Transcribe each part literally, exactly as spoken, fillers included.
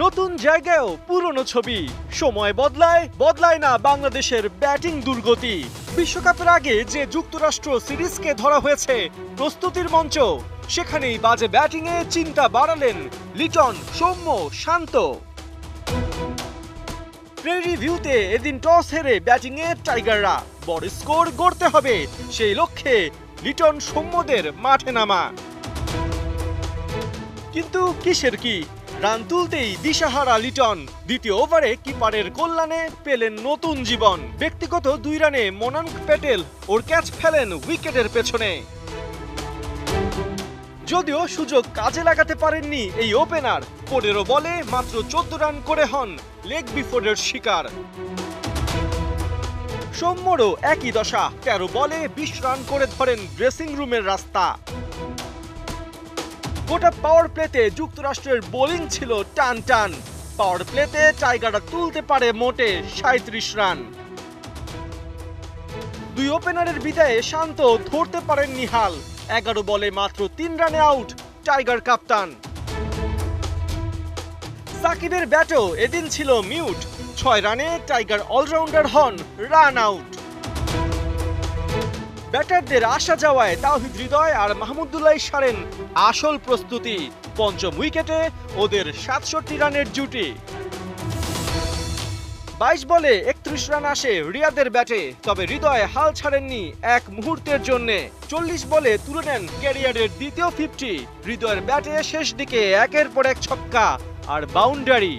নতুন জায়গায়ও পুরনো ছবি, সময় বদলায় বদলায় না বাংলাদেশের ব্যাটিং দুর্গতি। বিশ্বকাপের আগে যে যুক্তরাষ্ট্র সিরিজকে ধরা হয়েছে প্রস্তুতির মঞ্চ, সেখানেই বাজে ব্যাটিংয়ে চিন্তা বাড়ালেন লিটন, সৌম্য, শান্ত। প্রিভিউতে এদিন টস হেরে ব্যাটিংয়ে টাইগাররা বড় স্কোর গড়তে হবে, সেই লক্ষ্যে লিটন সৌম্যদের মাঠে নামা। কিন্তু কিসের কি, রান তুলতেই দিশাহারা লিটন। দ্বিতীয় ওভারে কিপারের কল্যাণে পেলেন নতুন জীবন। ব্যক্তিগত দুই রানে মনানক প্যাটেল ওর ক্যাচ ফেলেন উইকেটের পেছনে। যদিও সুযোগ কাজে লাগাতে পারেননি এই ওপেনার, পনেরো বলে মাত্র চোদ্দ রান করে হন লেগ বিফোরের শিকার। সৌম্যরও একই দশা, তেরো বলে বিশ রান করে ধরেন ড্রেসিং রুমের রাস্তা। গোটা পাওয়ার প্লেতে যুক্তরাষ্ট্রের বোলিং ছিল টান টান। পাওয়ার প্লেতে টাইগাররা তুলতে পারে মোটে সাঁইত্রিশ রান। দুই ওপেনারের বিদায়ে শান্ত ধরতে পারেন নিহাল, এগারো বলে মাত্র তিন রানে আউট টাইগার কাপ্তান। সাকিবের ব্যাটও এদিন ছিল মিউট, ছয় রানে টাইগার অলরাউন্ডার হন রান আউট। ব্যাটারদের আসা যাওয়ায় তাওহিদ হৃদয় আর মাহমুদুল্লাহ সারেন আসল প্রস্তুতি। পঞ্চম উইকেটে ওদের সাতষট্টি রানের জুটি। বাইশ বলে একত্রিশ রান আসে রিয়াদের ব্যাটে, তবে হৃদয় হাল ছাড়েননি এক মুহূর্তের জন্যে। চল্লিশ বলে তুলে নেন ক্যারিয়ারের দ্বিতীয় ফিফটি। হৃদয়ের ব্যাটে শেষ দিকে একের পর এক ছক্কা আর বাউন্ডারি।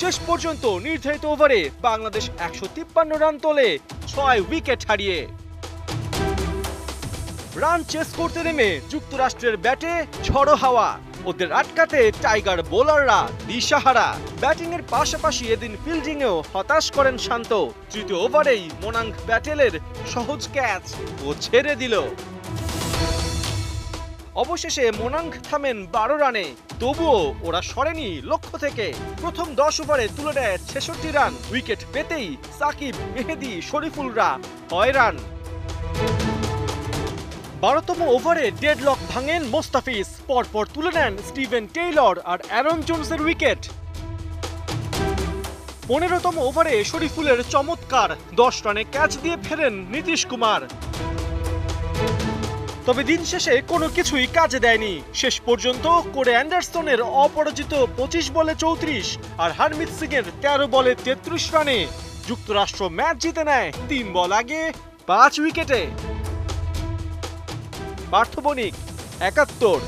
শেষ পর্যন্ত নির্ধারিত ওভারে বাংলাদেশ একশো তিপ্পান্ন রান তোলে ছয় উইকেট হারিয়ে। রান চেস করতে নেমে যুক্তরাষ্ট্রের ব্যাটে ঝড়ো হাওয়া, ওদের আটকাতে টাইগার বোলাররা দিশাহারা। ব্যাটিং এর পাশাপাশি এদিন ফিল্ডিংয়েও হতাশ করেন শান্ত। তৃতীয় ওভারেই মনানক প্যাটেলের সহজ ক্যাচ ও ছেড়ে দিল। অবশেষে মনানক থামেন বারো রানে, তবুও ওরা সরেনি লক্ষ্য থেকে। প্রথম দশ ওভারে তুলে নেয় ছেষট্টি রান। উইকেট পেতেই সাকিব, মেহেদি, শরীফুলরা হয়রান। বারোতম ওভারে ডেডলক ভাঙেন মোস্তাফিজ, পরপর তুলে নেন স্টিভেন টেইলর আর অ্যারন জোনসের উইকেট। পনেরোতম ওভারে শরীফুলের চমৎকার দশ রানে ক্যাচ দিয়ে ফেরেন নীতিশ কুমার। তবে দিন শেষে কোনো কিছুই কাজে দেয়নি। শেষ পর্যন্ত কোরে অ্যান্ডারসনের অপরাজিত পঁচিশ বলে চৌত্রিশ আর হারমিত সিংয়ের তেরো বলে তেত্রিশ রানে যুক্তরাষ্ট্র ম্যাচ জিতে নেয় তিন বল আগে পাঁচ উইকেটে। পার্থ বণিক, একাত্তর।